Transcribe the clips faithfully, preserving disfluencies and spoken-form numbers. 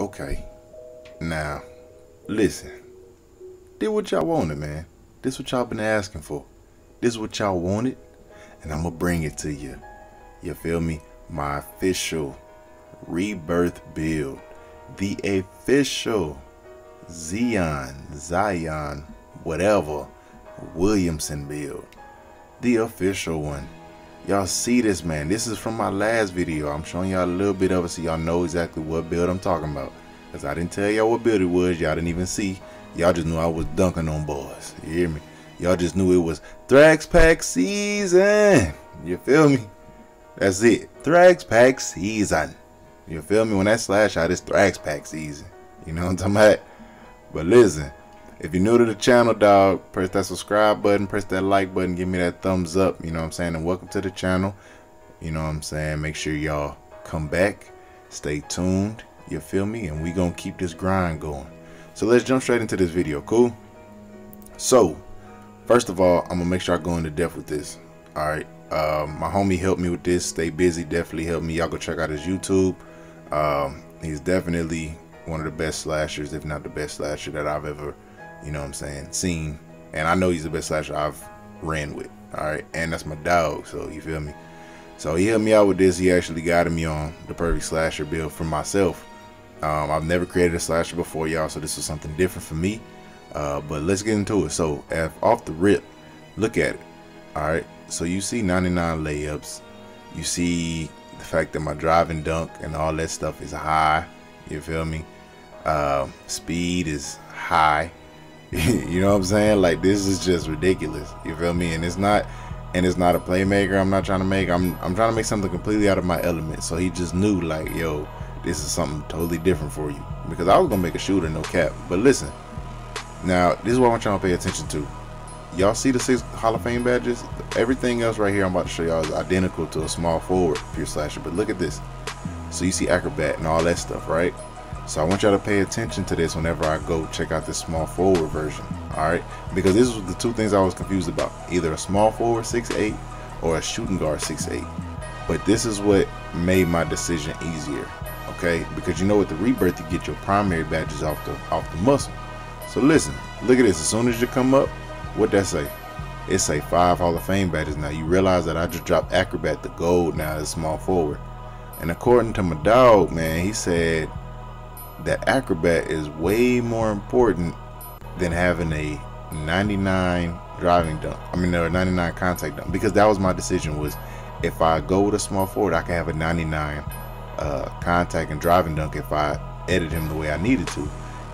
okay. Now, listen. Did what y'all wanted, man. This what y'all been asking for. This what y'all wanted, and I'm gonna bring it to you. You feel me? My official rebirth build. The official Zion, Zion, whatever, Williamson build. The official one. Y'all see this, man. This is from my last video. I'm showing y'all a little bit of it so y'all know exactly what build I'm talking about. Because I didn't tell y'all what build it was. Y'all didn't even see. Y'all just knew I was dunking on boys. You hear me? Y'all just knew it was Thrax Pack season. You feel me? That's it. Thrax Pack season. You feel me? When that slash out, it's Thrax Pack season. You know what I'm talking about? But listen, if you're new to the channel, dog, press that subscribe button, press that like button, give me that thumbs up, you know what I'm saying, and welcome to the channel, you know what I'm saying, make sure y'all come back, stay tuned, you feel me, and we gonna keep this grind going. So let's jump straight into this video, cool? So, first of all, I'm gonna make sure I go into depth with this, alright, um, my homie helped me with this, Stay Busy, definitely helped me, y'all go check out his YouTube, um, he's definitely one of the best slashers, if not the best slasher that I've ever, you know what I'm saying, seen, and I know he's the best slasher I've ran with, alright, and that's my dog, so you feel me, so he helped me out with this, he actually guided me on the perfect slasher build for myself. um, I've never created a slasher before, y'all, so this was something different for me, uh, but let's get into it. So if off the rip, look at it, alright, so you see ninety-nine layups, you see the fact that my drive and dunk and all that stuff is high, you feel me, uh, speed is high. You know what I'm saying? Like, this is just ridiculous. You feel me? And it's not, and it's not a playmaker. I'm not trying to make. I'm I'm trying to make something completely out of my element. So he just knew, like, yo, this is something totally different for you. Because I was gonna make a shooter, no cap. But listen, now this is what I'm trying to pay attention to. Y'all see the six Hall of Fame badges? Everything else right here I'm about to show y'all is identical to a small forward pure slasher. But look at this. So you see acrobat and all that stuff, right? So I want y'all to pay attention to this whenever I go check out this small forward version, alright? Because this was the two things I was confused about. Either a small forward six eight or a shooting guard six eight. But this is what made my decision easier, okay? Because you know, with the rebirth, you get your primary badges off the, off the muscle. So listen, look at this. As soon as you come up, what that say? It say five Hall of Fame badges. Now you realize that I just dropped acrobat, the gold, now as small forward. And according to my dog, man, he said that acrobat is way more important than having a ninety-nine driving dunk. I mean, a ninety-nine contact dunk, because that was my decision. Was if I go with a small forward, I can have a ninety-nine uh, contact and driving dunk if I edit him the way I needed to,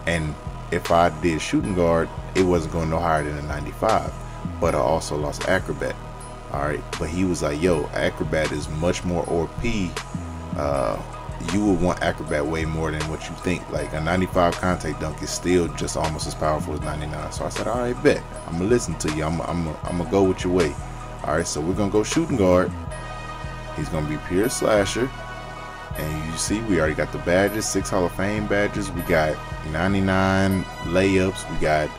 and if I did shooting guard, it wasn't going no higher than a ninety-five. But I also lost acrobat. All right, but he was like, "Yo, acrobat is much more O P." Uh, you would want acrobat way more than what you think. Like, a ninety-five contact dunk is still just almost as powerful as ninety-nine. So I said, all right, bet, I'm gonna listen to you. I'm I'm I'm gonna go with your way. All right, so we're gonna go shooting guard. He's gonna be pure slasher, and you see we already got the badges, six Hall of Fame badges. We got ninety-nine layups. We got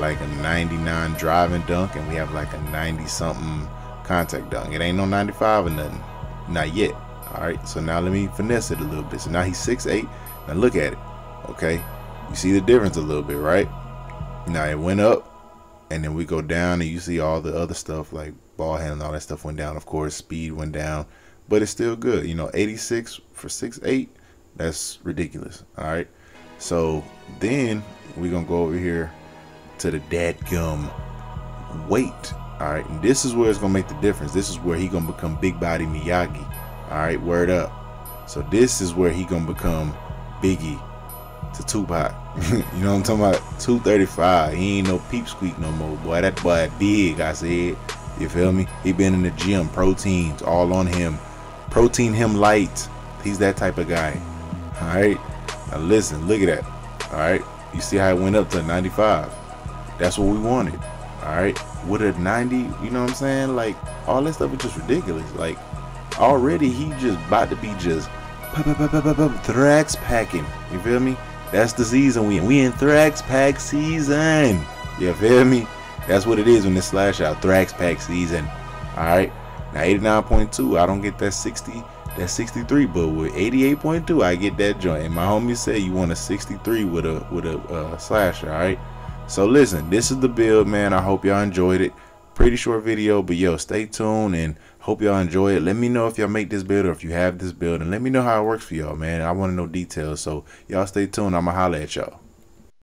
like a ninety-nine driving dunk, and we have like a ninety something contact dunk. It ain't no ninety-five or nothing, not yet. Alright, so now let me finesse it a little bit. So now he's six eight. Now look at it. Okay, you see the difference a little bit, right? Now it went up, and then we go down, and you see all the other stuff like ball handling, all that stuff went down. Of course, speed went down, but it's still good. You know, eighty-six for six eight, that's ridiculous. Alright, so then we're going to go over here to the dadgum weight. Alright, and this is where it's going to make the difference. This is where he's going to become big body Miyagi. Alright, word up. So this is where he gonna become Biggie to Tupac. You know what I'm talking about? two thirty-five. He ain't no peep squeak no more, boy. That boy big, I said. You feel me? He been in the gym, proteins all on him. Protein him light. He's that type of guy. Alright? Now listen, look at that. Alright? You see how it went up to ninety-five. That's what we wanted. Alright? With a ninety, you know what I'm saying? Like, all that stuff is just ridiculous. Like, already he just about to be just Thrax packing. You feel me? That's the season we in. We in Thrax Pack season. You feel me? That's what it is when it's slash out. Thrax Pack season. Alright. Now eighty-nine point two. I don't get that sixty That's sixty-three, but with eighty-eight point two, I get that joint. And my homie said you want a sixty-three with a with a uh, slasher, all right? So listen, this is the build, man. I hope y'all enjoyed it. Pretty short video, but yo, stay tuned and hope y'all enjoy it. Let me know if y'all make this build or if you have this build, and let me know how it works for y'all, man. I want to know details, so y'all stay tuned. I'ma holler at y'all.